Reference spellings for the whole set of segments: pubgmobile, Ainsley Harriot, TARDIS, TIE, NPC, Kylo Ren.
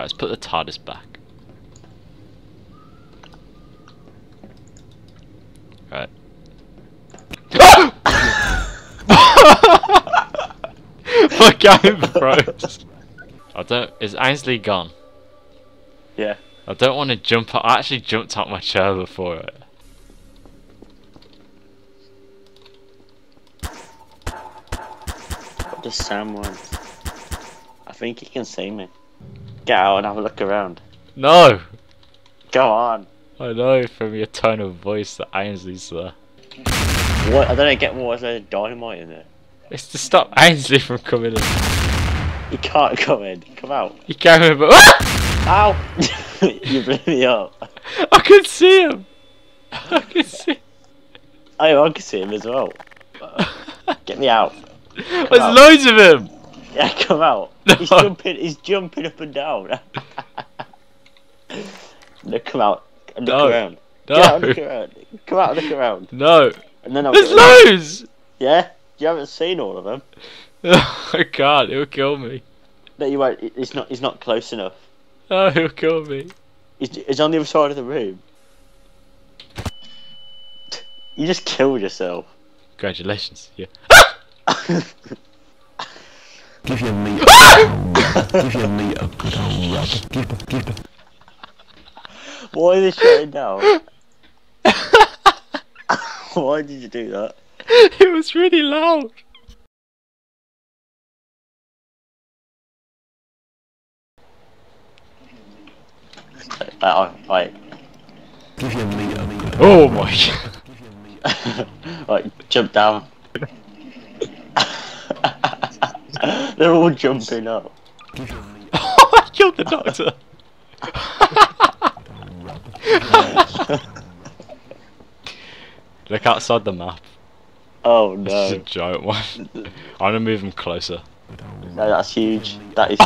Right, let's put the TARDIS back. Right. My game froze. Is Ainsley gone? Yeah. I don't want to jump out. I actually jumped out my chair before it. What does Sam want? I think he can see me. Get out and have a look around. No! Go on! I know from your tone of voice that Ainsley's there. What? I don't get what there's dynamite in there. It's to stop Ainsley from coming in. He can't come in. Come out. He came in, but. Ow! You blew me up. I could see him! I could see him. I could see him as well. Get me out. Come There's out. Loads of him! Yeah, come out. No. He's jumping up and down. No, come out. Look around. No. Get out, look around. Come out, look around. No. And then There's loads! Yeah? You haven't seen all of them. I can't, he'll kill me. No, you won't. He's not close enough. Oh, he'll kill me. He's on the other side of the room. You just killed yourself. Congratulations. Yeah. Give your meat a good old rub. Give your meat a good old rub. Give it. Why is it shutting down? Why did you do that? It was really loud. Right. Give your meat a good old rub. Oh my god. Right, jump down. They're all jumping up. Oh, I killed the doctor! Look outside the map. Oh no. This is a giant one. I'm gonna move him closer. No, that's huge. That is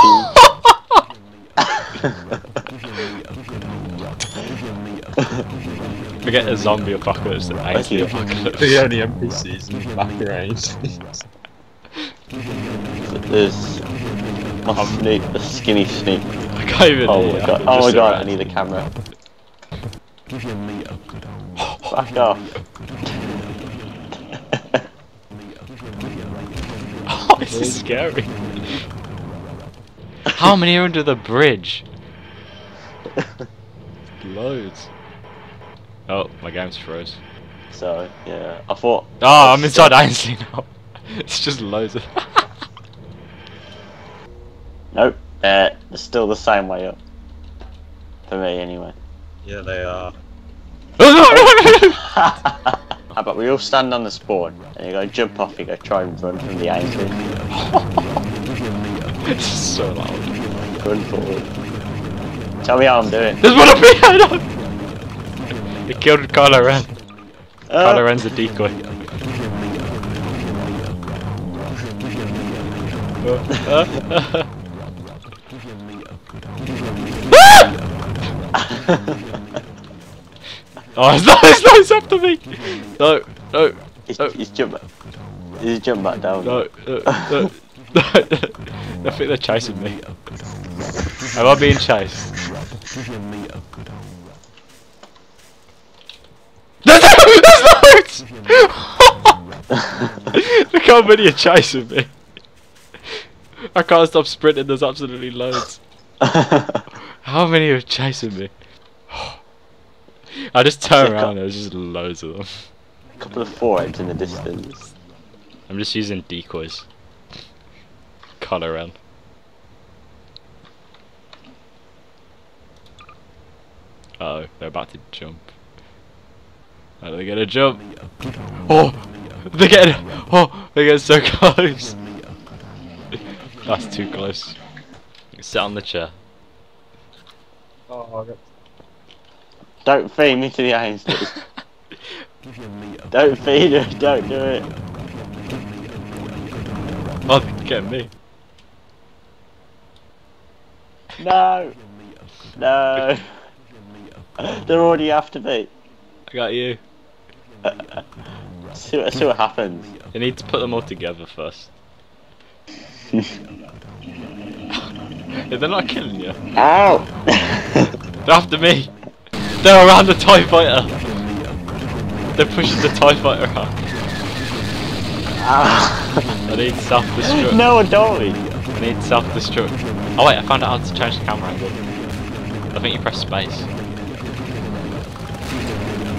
huge. We get a zombie apocalypse and an alien apocalypse. The only NPCs in the background. There's my sneak, the skinny sneak. I can't even Oh my god, I need a camera. Back off. Oh, this is scary. How many are under the bridge? Loads. Oh, my game's froze. So, yeah, I thought... Oh, I'm inside Ainsley now. It's just loads of... Nope, they're still the same way up. For me, anyway. Yeah, they are. Oh, no, no, no. How about we all stand on the spawn, and you go jump off, you go try and run from the angle. It's so loud. Run forward. Tell me how I'm doing. There's one up here! It killed Kylo Ren. Kylo Ren's a decoy. Oh, it's up to me! No. He's jumped back down. No. I think they're chasing me. Am I being chased? There's loads! Look how many are chasing me. I can't stop sprinting, there's absolutely loads. How many are chasing me? I just turn around and there's just loads of them. A couple of foreheads in the distance. I'm just using decoys. Color around. Uh oh, they're about to jump. Are they gonna jump? Oh! They're getting so close! That's too close. Sit on the chair. Oh, don't feed me to the Ainsley. Don't feed her, don't do it. Oh, they're getting me. No! No! They're already after me. I got you. See what happens. You need to put them all together first. Yeah, they're not killing you. Ow! They're after me! They're around the TIE fighter! They're pushing the TIE fighter around. Ow. I need self-destruct. No, don't! I need self-destruct. Oh wait, I found out how to change the camera angle. I think you press space.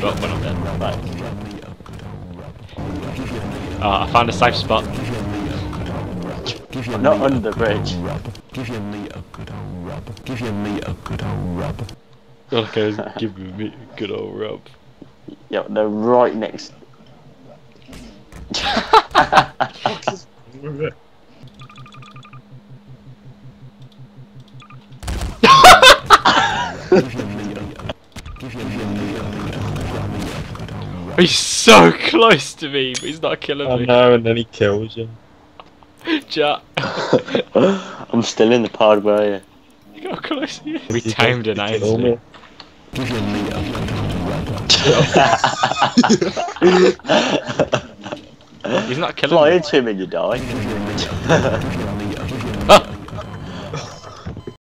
But when I'm dead, right. I found a safe spot. Give your not under the bridge. Give your meat a good old rub. Give your meat a good old rub. Okay, give your meat a good old rub. Yeah, they're right next. He's so close to me, but he's not killing me. I know, and then he kills you. Jack. I'm still in the pod, where are you? Look how close he is. We timed an Ainsley. He's not killing me. Fly into him and you die.